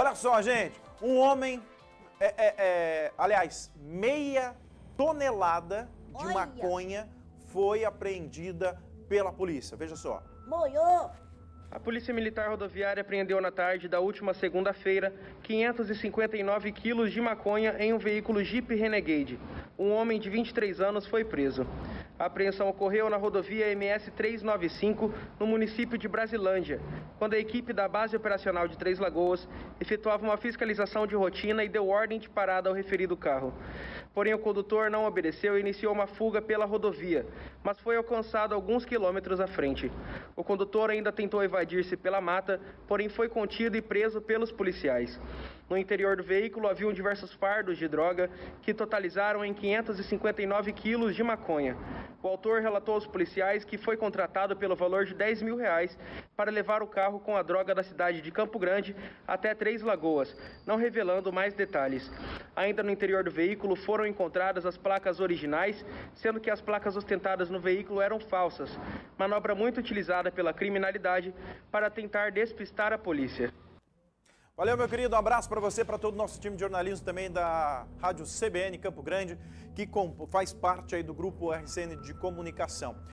Olha só, gente, um homem, aliás, meia tonelada de maconha foi apreendida pela polícia. Veja só. Molhou! A Polícia Militar Rodoviária apreendeu na tarde da última segunda-feira 559 quilos de maconha em um veículo Jeep Renegade. Um homem de 23 anos foi preso. A apreensão ocorreu na rodovia MS 395, no município de Brasilândia, quando a equipe da base operacional de Três Lagoas efetuava uma fiscalização de rotina e deu ordem de parada ao referido carro. Porém, o condutor não obedeceu e iniciou uma fuga pela rodovia, mas foi alcançado alguns quilômetros à frente. O condutor ainda tentou evadir-se pela mata, porém foi contido e preso pelos policiais. No interior do veículo haviam diversos fardos de droga, que totalizaram em 559 quilos de maconha. O autor relatou aos policiais que foi contratado pelo valor de R$10 mil para levar o carro com a droga da cidade de Campo Grande até Três Lagoas, não revelando mais detalhes. Ainda no interior do veículo foram encontradas as placas originais, sendo que as placas ostentadas no veículo eram falsas, manobra muito utilizada pela criminalidade para tentar despistar a polícia. Valeu, meu querido, um abraço para você, para todo o nosso time de jornalismo também da Rádio CBN Campo Grande, que faz parte aí do grupo RCN de comunicação.